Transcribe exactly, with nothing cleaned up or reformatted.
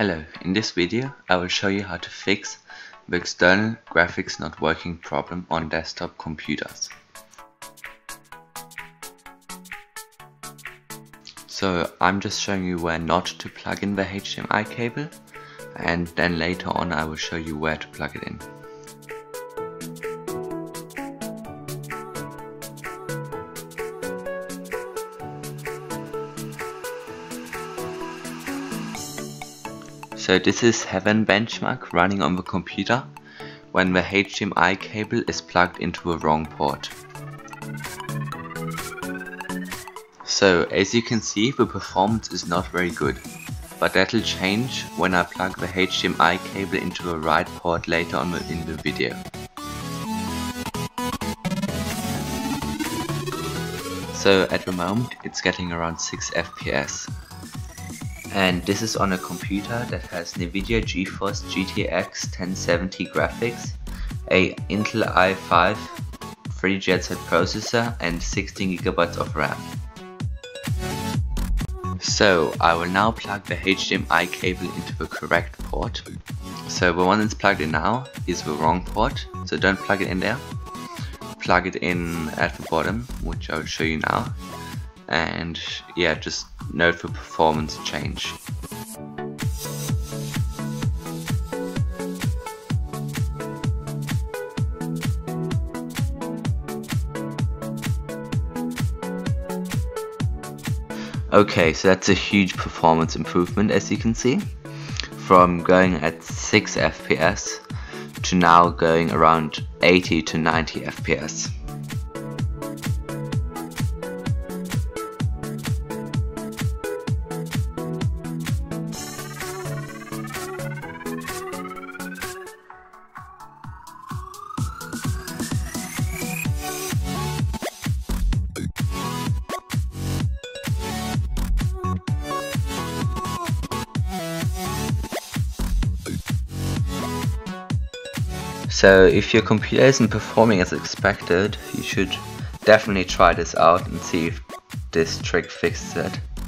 Hello, in this video I will show you how to fix the external graphics not working problem on desktop computers. So I'm just showing you where not to plug in the H D M I cable, and then later on I will show you where to plug it in. So this is Heaven benchmark running on the computer when the H D M I cable is plugged into the wrong port. So as you can see, the performance is not very good, but that'll change when I plug the H D M I cable into the right port later on in the video. So at the moment it's getting around six F P S. And this is on a computer that has NVIDIA GeForce G T X ten seventy graphics, a Intel i five three GHz processor and sixteen gigabytes of RAM. So I will now plug the H D M I cable into the correct port. So the one that's plugged in now is the wrong port, so don't plug it in there. Plug it in at the bottom, which I will show you now. And yeah, just note for performance change. Okay, so that's a huge performance improvement, as you can see, from going at six F P S to now going around eighty to ninety F P S. So if your computer isn't performing as expected, you should definitely try this out and see if this trick fixes it.